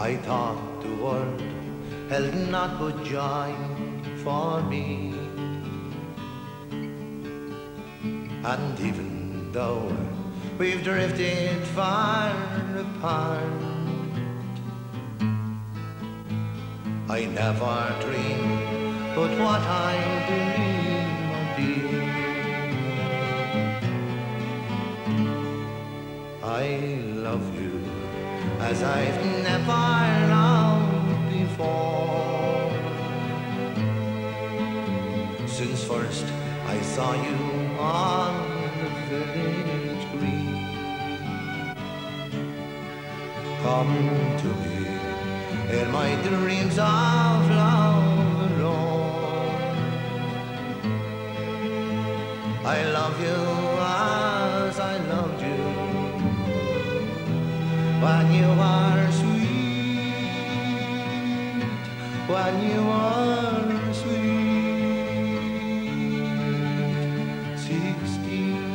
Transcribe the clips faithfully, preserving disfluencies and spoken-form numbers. I thought the world held not a joy for me. And even though we've drifted far apart, I never dreamed but what I dream of thee. I love you as I've never loved before, since first I saw you on the village green. Come to me in my dreams of love alone. I love you as I loved you when you were sweet, when you were sweet sixteen.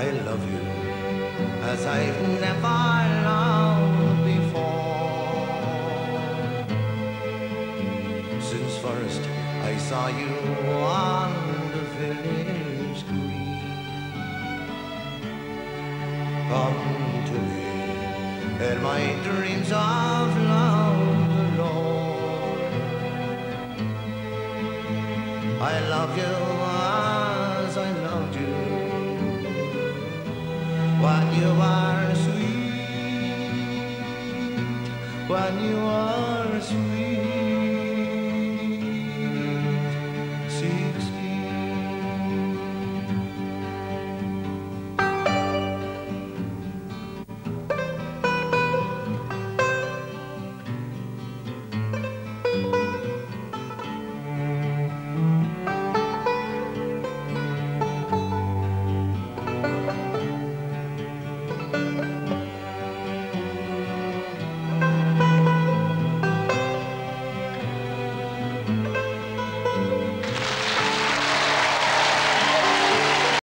I love you as I've never loved before, since first I saw you on the village green. Come to me in my dreams of love alone. I love you as I loved you when you are sweet, when you are